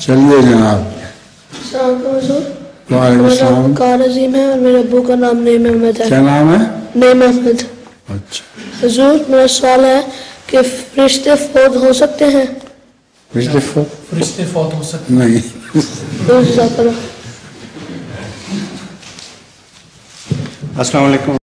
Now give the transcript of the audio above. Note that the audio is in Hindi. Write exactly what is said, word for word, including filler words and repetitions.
चलिए जनाब। वालेकुम है और मेरे अबू का नाम नईम अहमद है। क्या नाम है? नईम अहमद। अच्छा हुजूर, मेरा सवाल है कि फरिश्ते फौत हो सकते हैं? फरिश्ते फरिश्ते फौत हो सकते नहीं। अस्सलाम वालेकुम।